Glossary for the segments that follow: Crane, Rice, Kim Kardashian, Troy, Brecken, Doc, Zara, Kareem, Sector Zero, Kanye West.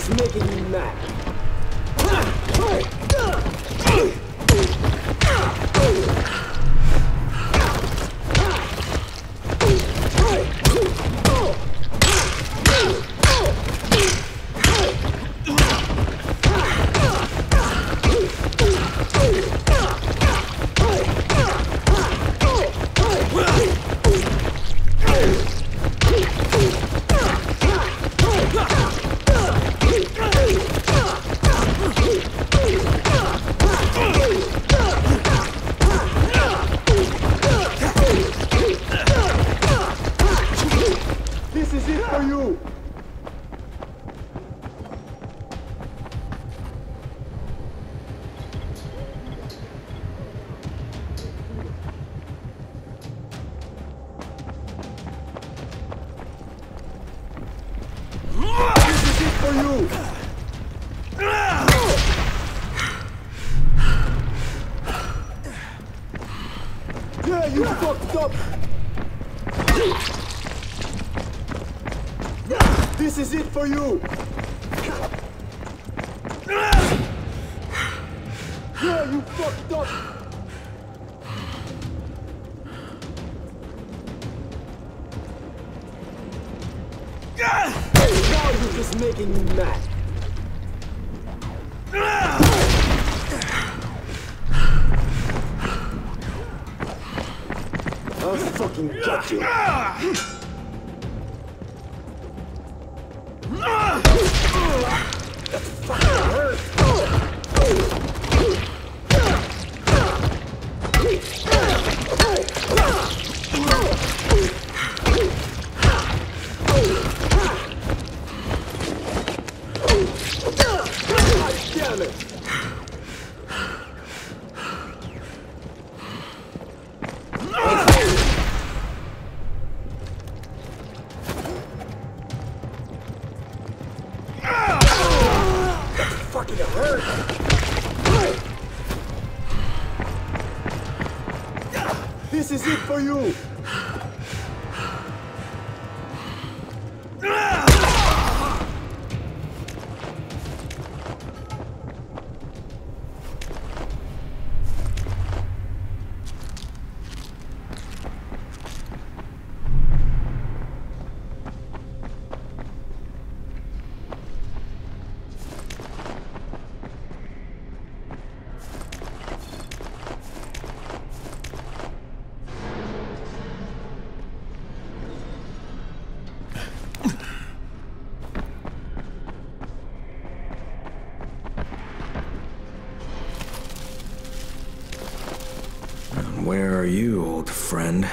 is making me mad. Where are you, old friend?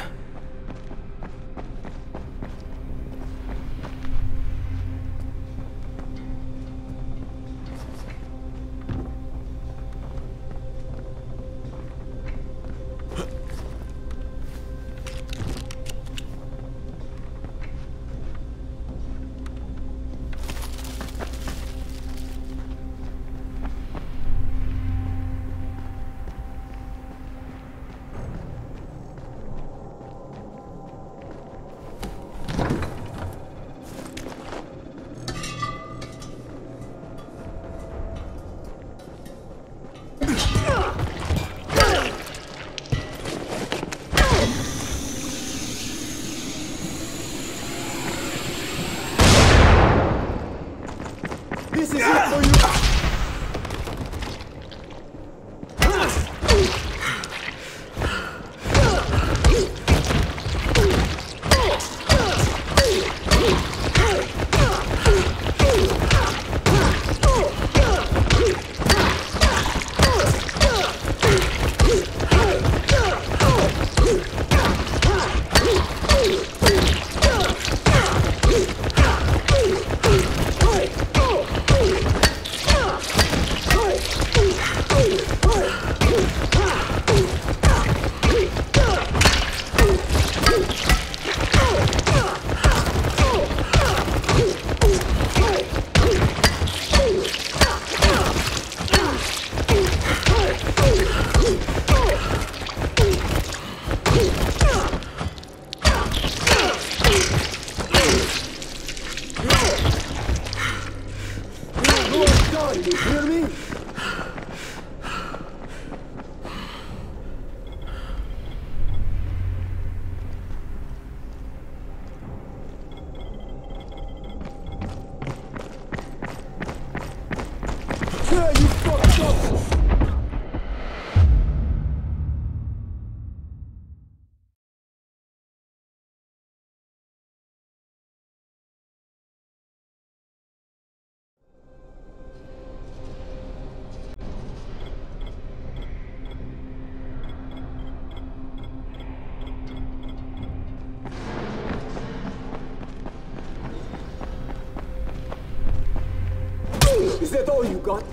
with all you got.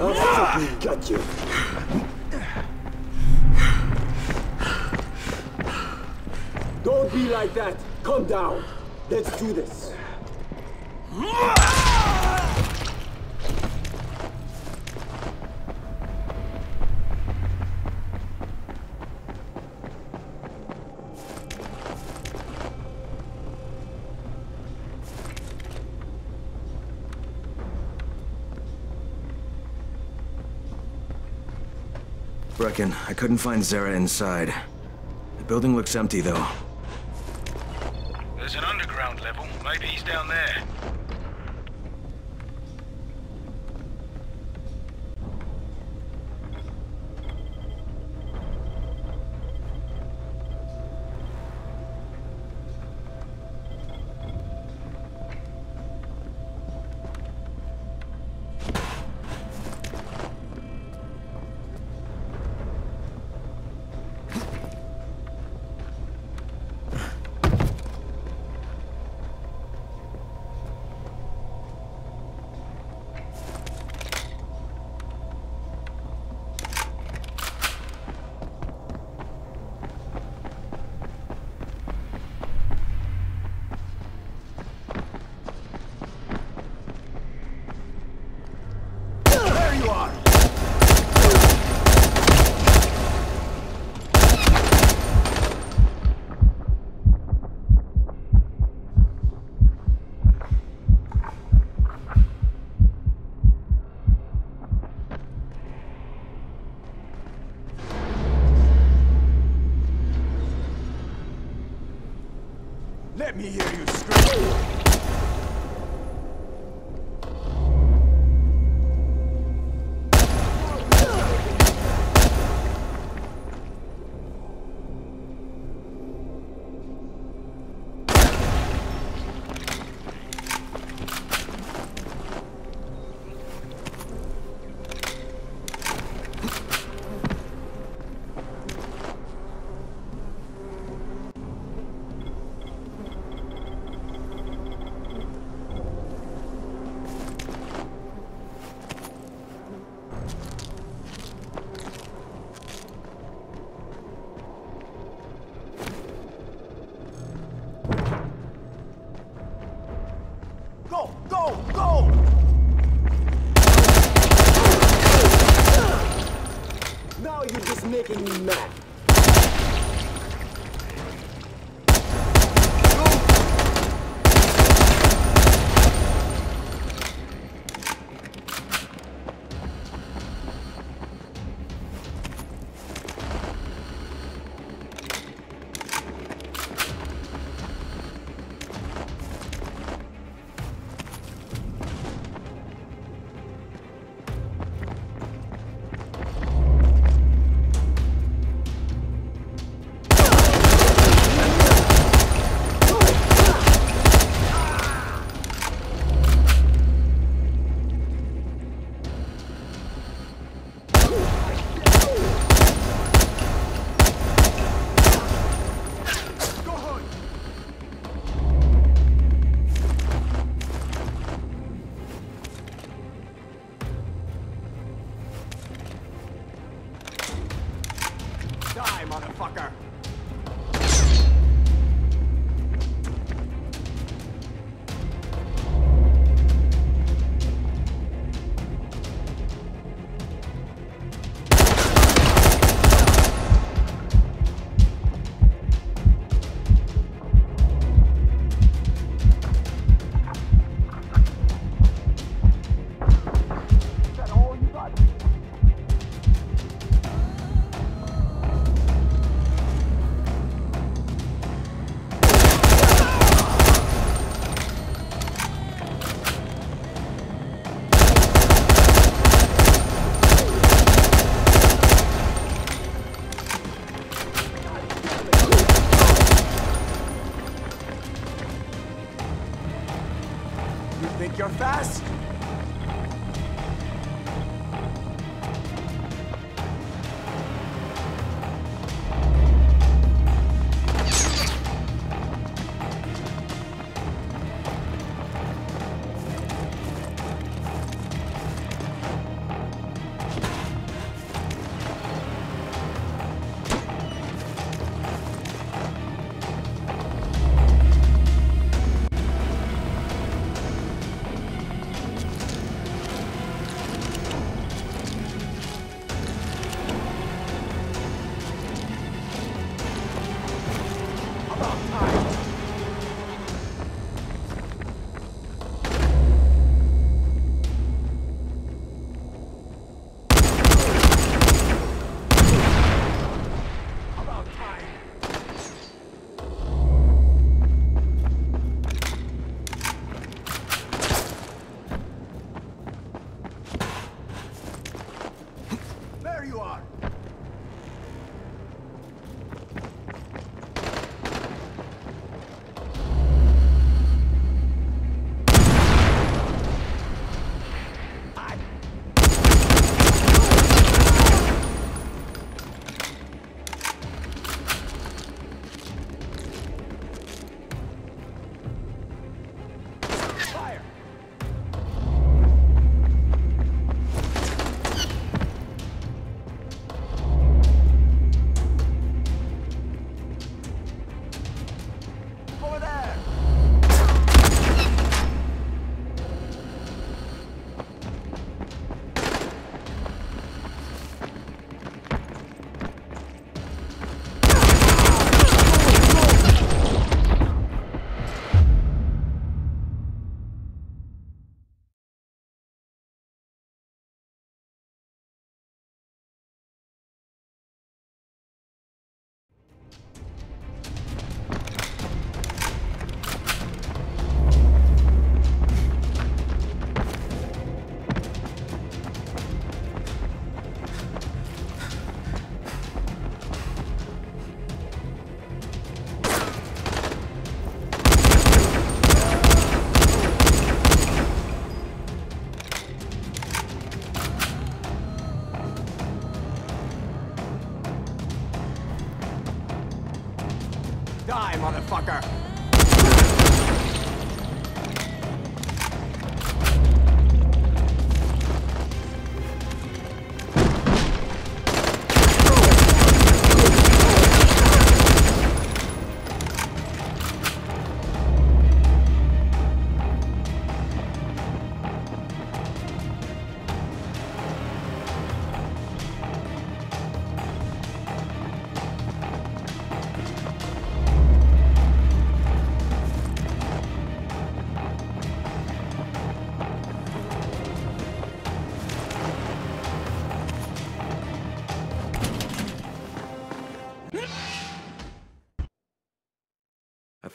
I'll fucking got you. Don't be like that. Come down. Let's do this. Brecken, I couldn't find Zara inside. The building looks empty, though. There's an underground level. Maybe he's down there. Let me hear you scream!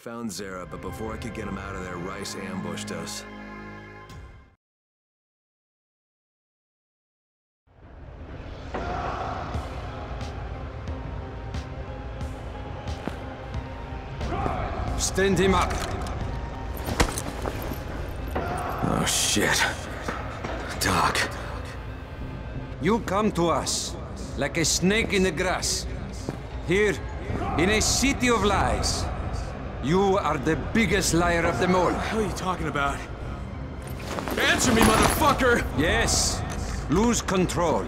found Zara, but before I could get him out of there, Rice ambushed us. Stand him up! Oh, shit. Doc. You come to us, like a snake in the grass. Here, in a city of lies. You are the biggest liar of them all. What the hell are you talking about? Answer me, motherfucker! Yes. Lose control.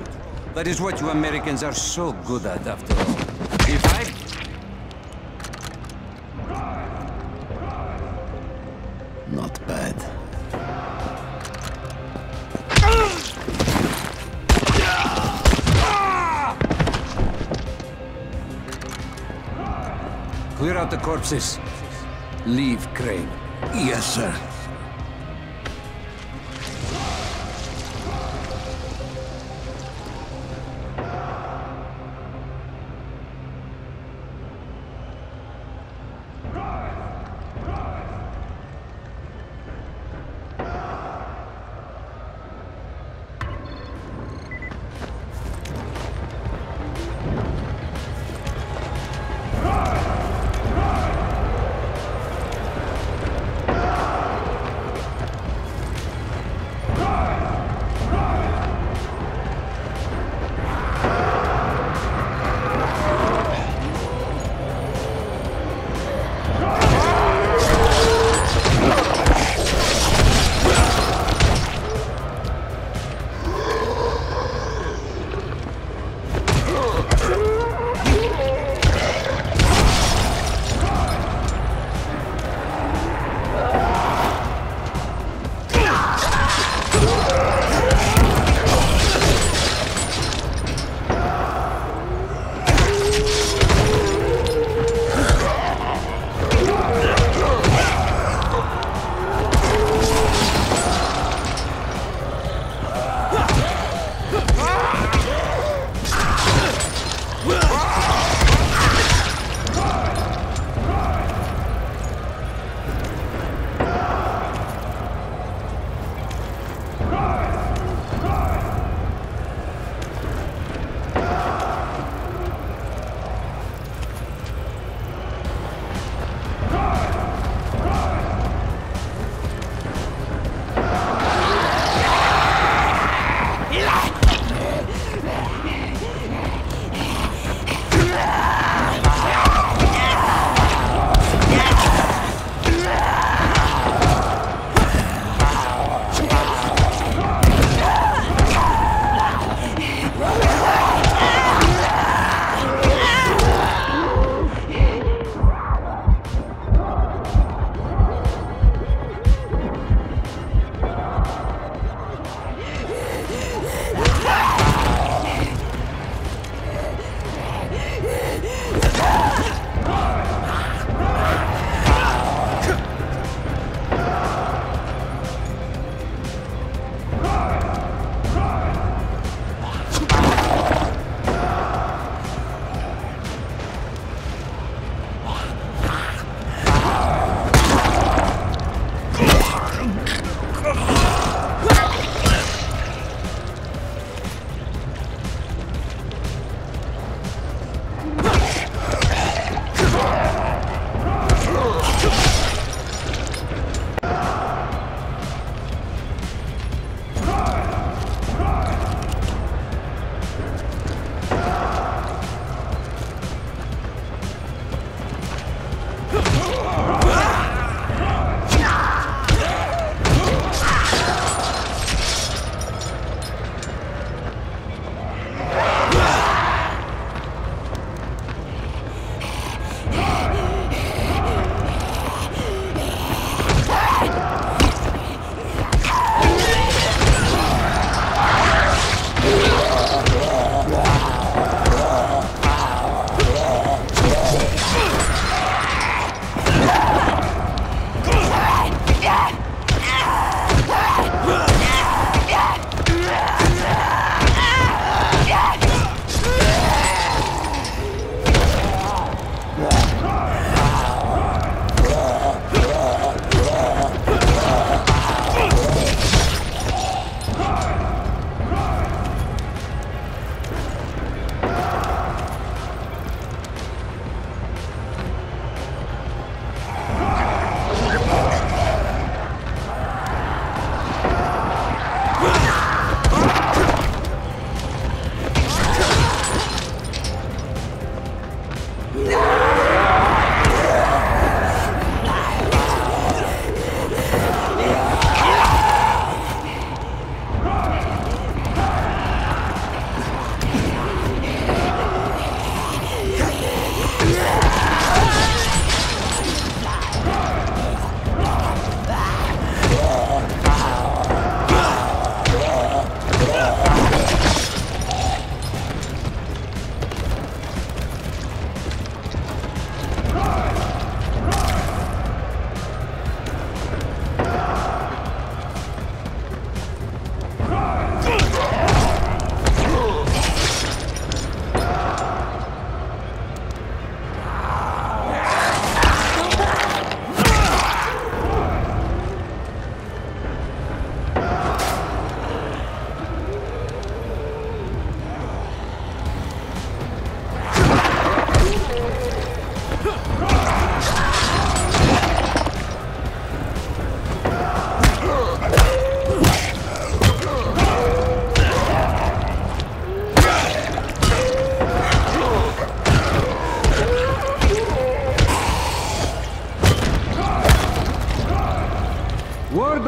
That is what you Americans are so good at, after all. If I... Clear out the corpses. Leave Crane. Yes, sir.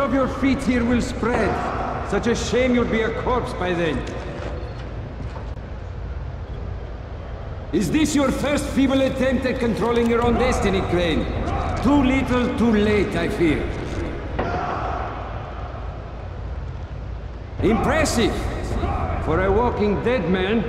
of your feet here will spread. Such a shame you'll be a corpse by then. Is this your first feeble attempt at controlling your own destiny, Crane? Too little, too late, I fear. Impressive! For a walking dead man.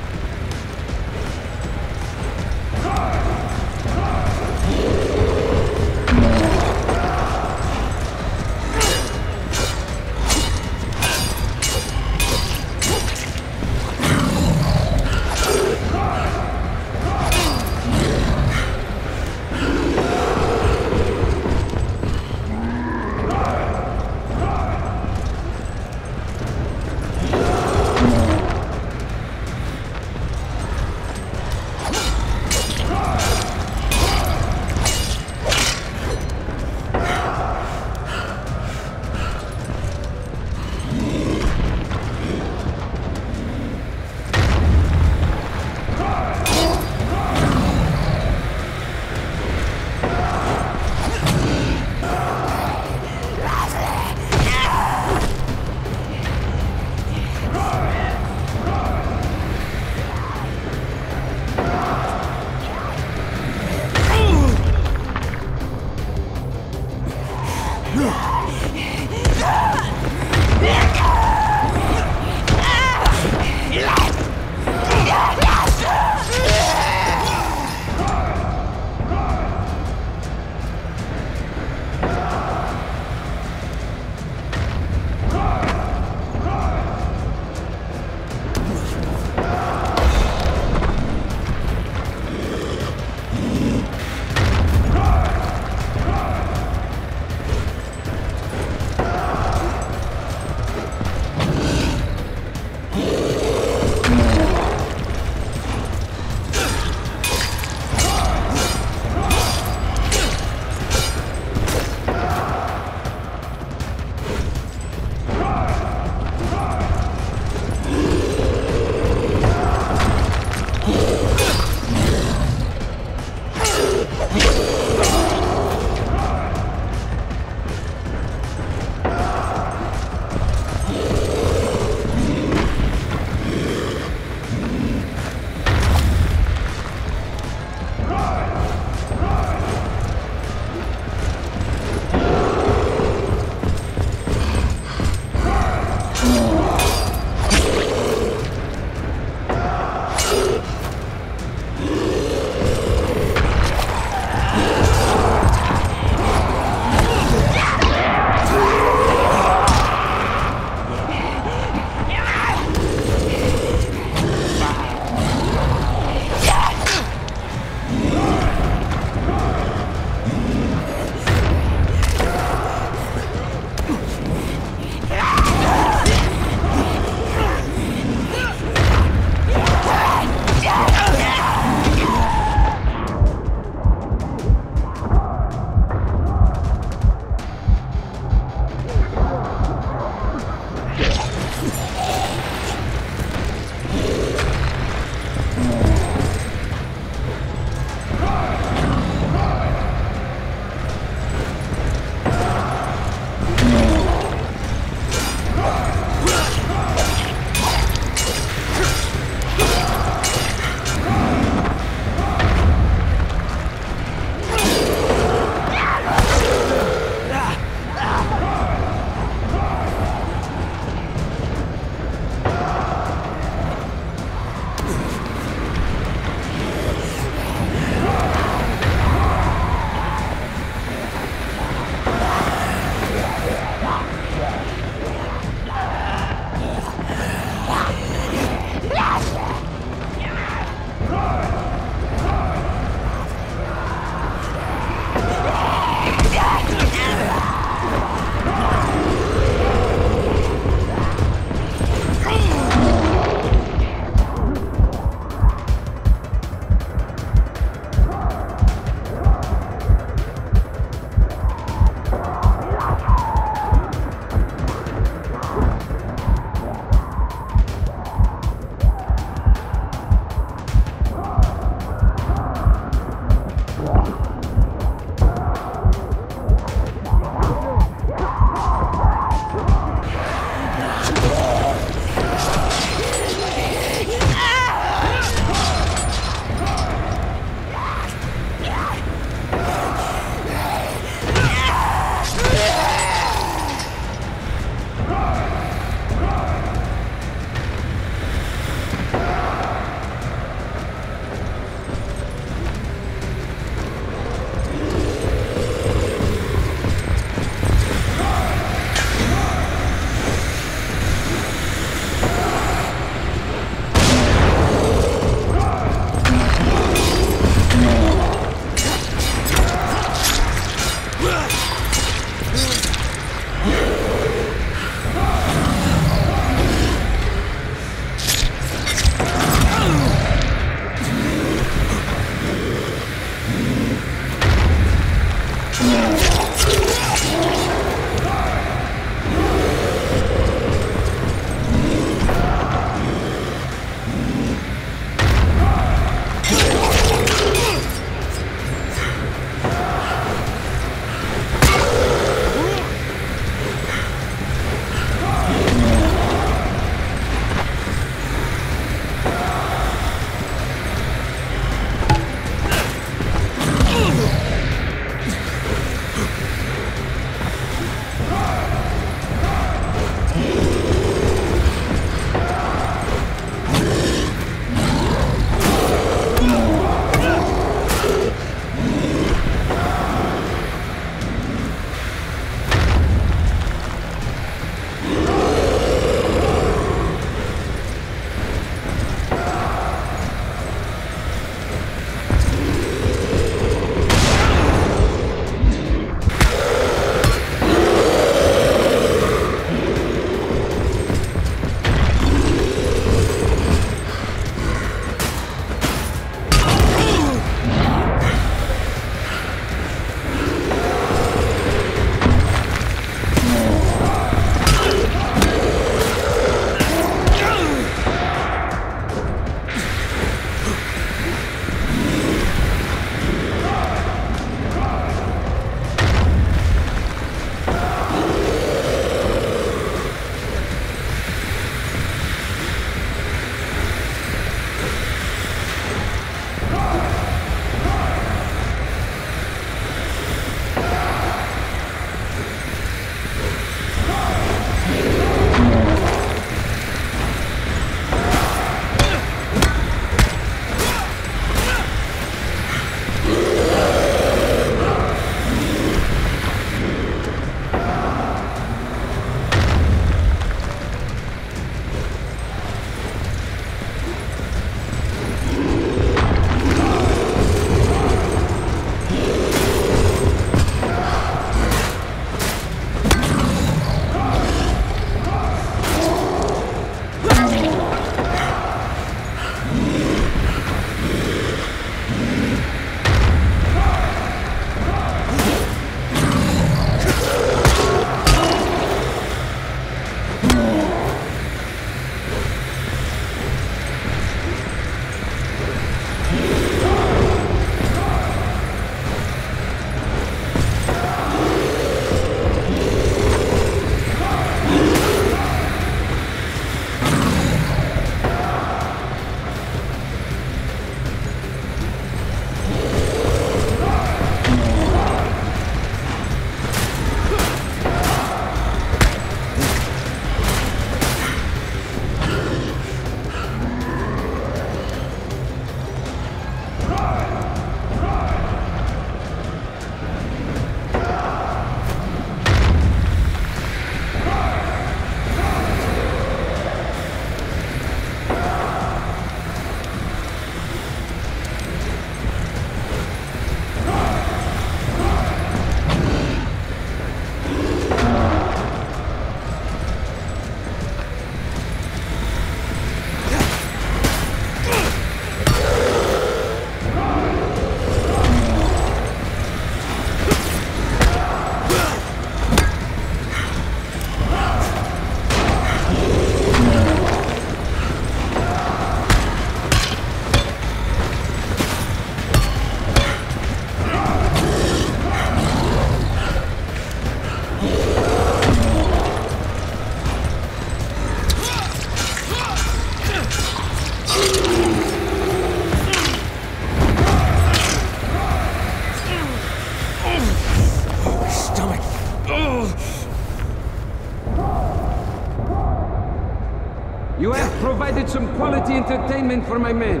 You have provided some quality entertainment for my men.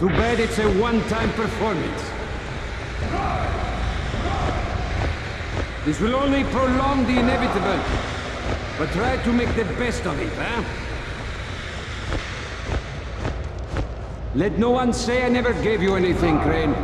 Too bad it's a one-time performance. This will only prolong the inevitable, but try to make the best of it, huh? Let no one say I never gave you anything, Crane.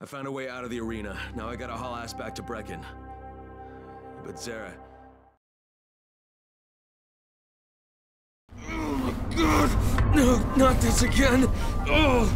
I found a way out of the arena. Now I gotta haul ass back to Brecken. But Zara... Oh my god! No, not this again! Oh!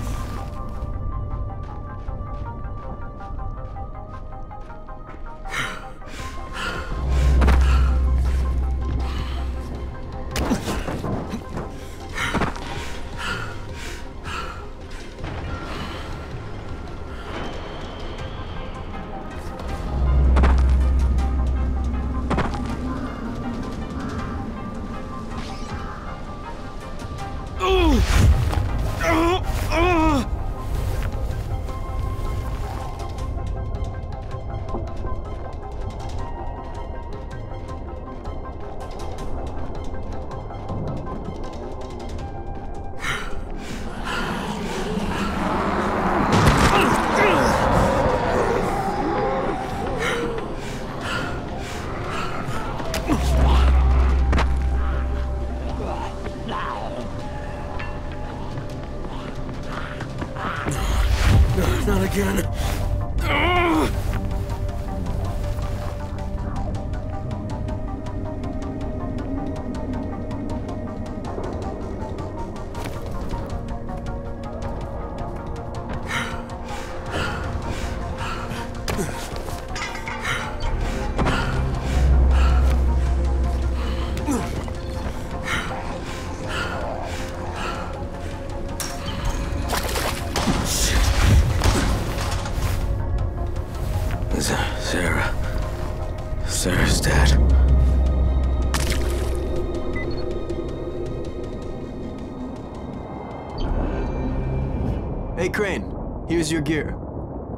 Hey Crane, here's your gear.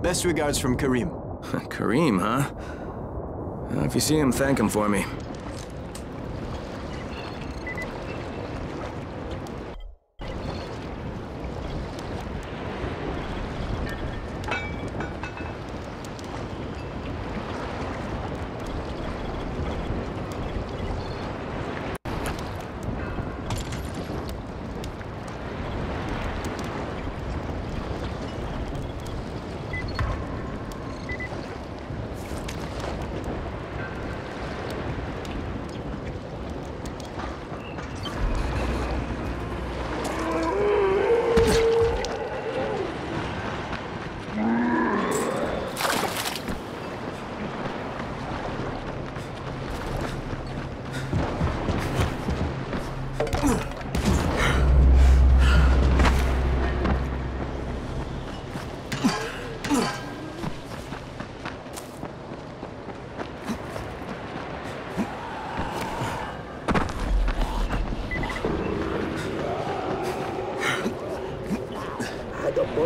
Best regards from Kareem. Kareem, huh? If you see him, thank him for me.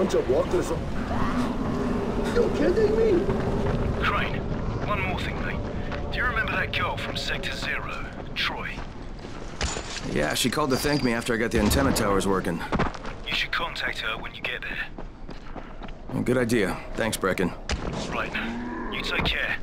bunch of walkers. You kidding me? Crane, one more thing, mate. Do you remember that girl from Sector Zero, Troy? Yeah, she called to thank me after I got the antenna towers working. You should contact her when you get there. Well, good idea. Thanks, Brecken. Right. You take care.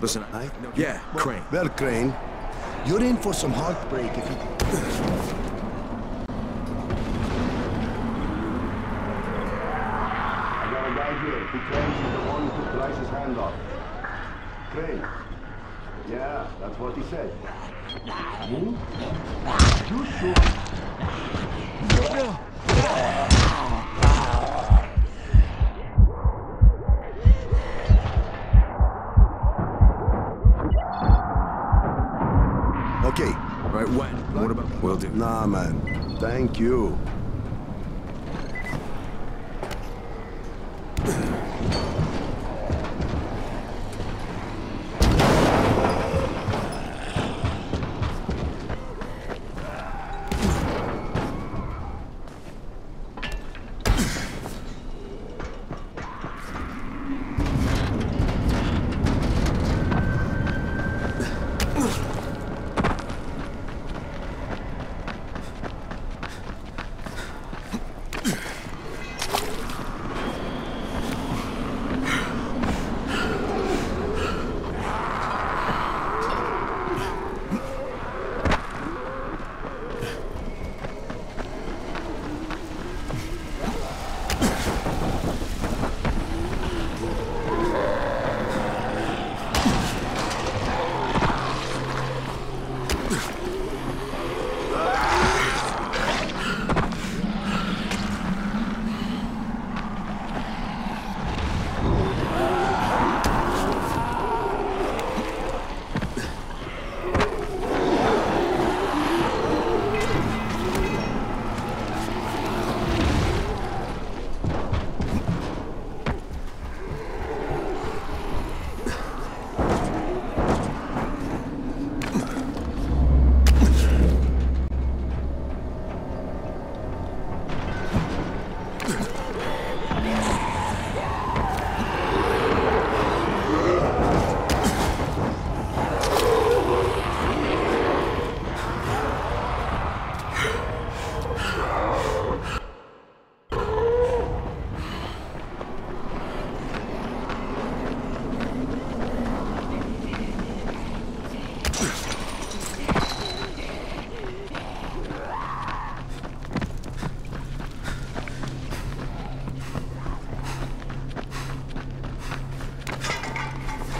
Listen, I... Yeah, Crane. Well, Crane, you're in for some heartbreak if you... I got a guy here. He claims he's the one who took Rice's hand off. Crane. Yeah, that's what he said. You? You sure? Okay. Right, when? What about... Will do. Nah, man. Thank you.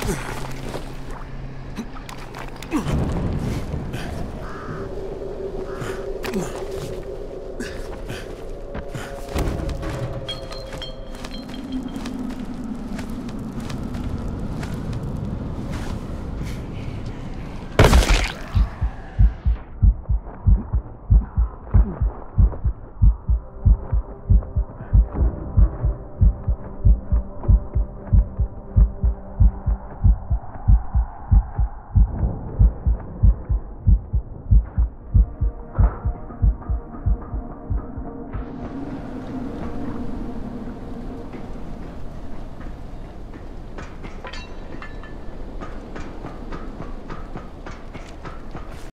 Ugh.